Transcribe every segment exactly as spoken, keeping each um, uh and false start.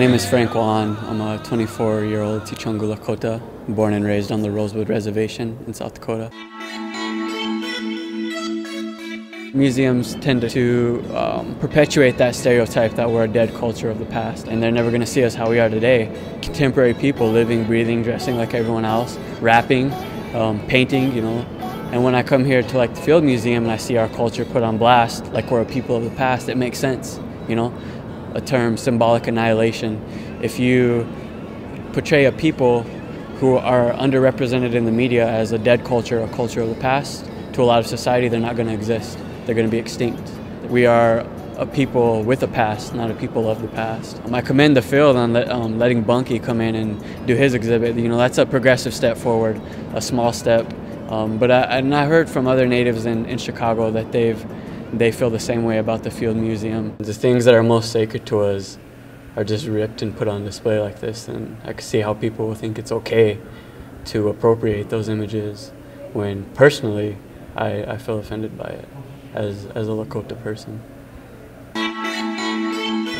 name is Frank Waln. I'm a twenty-four-year-old Ti'changu Lakota, born and raised on the Rosebud Reservation in South Dakota. Museums tend to um, perpetuate that stereotype that we're a dead culture of the past, and they're never going to see us how we are today. Contemporary people living, breathing, dressing like everyone else, rapping, um, painting, you know. And when I come here to like the Field Museum and I see our culture put on blast, like we're a people of the past, it makes sense, you know. A term, symbolic annihilation. If you portray a people who are underrepresented in the media as a dead culture, a culture of the past, to a lot of society, they're not going to exist. They're going to be extinct. We are a people with a past, not a people of the past. Um, I commend the field on let, um, letting Bunky come in and do his exhibit. You know, that's a progressive step forward, a small step. Um, but I, and I heard from other natives in, in Chicago that they've they feel the same way about the Field Museum. The things that are most sacred to us are just ripped and put on display like this, and I can see how people will think it's okay to appropriate those images when personally I, I feel offended by it as, as a Lakota person.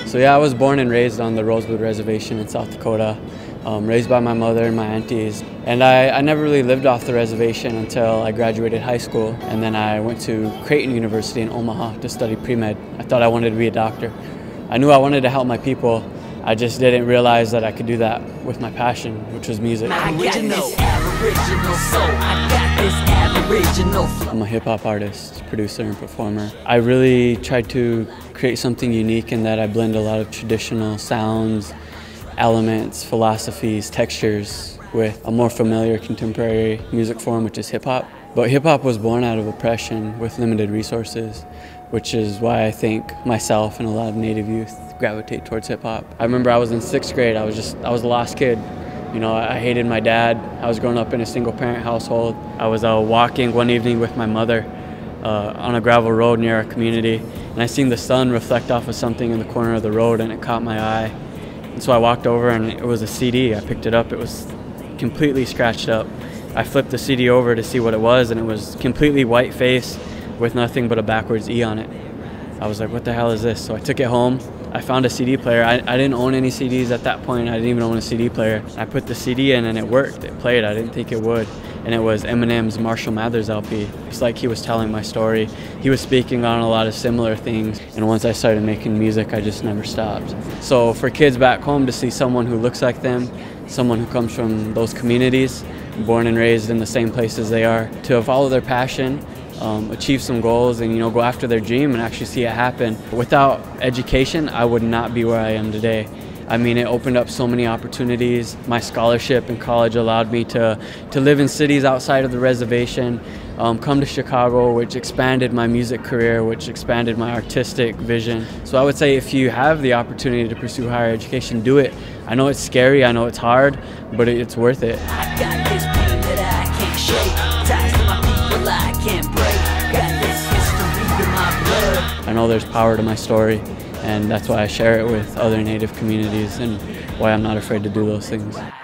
So yeah, I was born and raised on the Rosebud Reservation in South Dakota, um, raised by my mother and my aunties. And I, I never really lived off the reservation until I graduated high school, and then I went to Creighton University in Omaha to study pre-med. I thought I wanted to be a doctor. I knew I wanted to help my people, I just didn't realize that I could do that with my passion, which was music. I got this Aboriginal soul, I got this Aboriginal flow. I'm a hip-hop artist, producer, and performer. I really tried to create something unique in that I blend a lot of traditional sounds, elements, philosophies, textures with a more familiar contemporary music form, which is hip-hop. But hip-hop was born out of oppression with limited resources, which is why I think myself and a lot of Native youth gravitate towards hip-hop. I remember I was in sixth grade, I was just, I was a lost kid. You know, I hated my dad. I was growing up in a single-parent household. I was uh, walking one evening with my mother uh, on a gravel road near our community, and I seen the sun reflect off of something in the corner of the road, and it caught my eye. And so I walked over, and it was a C D. I picked it up, it was completely scratched up. I flipped the C D over to see what it was, and it was completely white-faced with nothing but a backwards E on it. I was like, what the hell is this? So I took it home. I found a C D player. I, I didn't own any C Ds at that point. I didn't even own a C D player. I put the C D in and it worked. It played. I didn't think it would. And it was Eminem's Marshall Mathers L P. It's like he was telling my story. He was speaking on a lot of similar things. And once I started making music, I just never stopped. So for kids back home to see someone who looks like them, someone who comes from those communities, born and raised in the same places they are, to follow their passion, Um, achieve some goals, and you know, go after their dream and actually see it happen. Without education, I would not be where I am today. I mean, it opened up so many opportunities. My scholarship in college allowed me to, to live in cities outside of the reservation, um, come to Chicago, which expanded my music career, which expanded my artistic vision. So I would say if you have the opportunity to pursue higher education, do it. I know it's scary, I know it's hard, but it, it's worth it. I got this pain that I can't shake. I can't break. Got this history to my blood. I know there's power to my story, and that's why I share it with other Native communities and why I'm not afraid to do those things.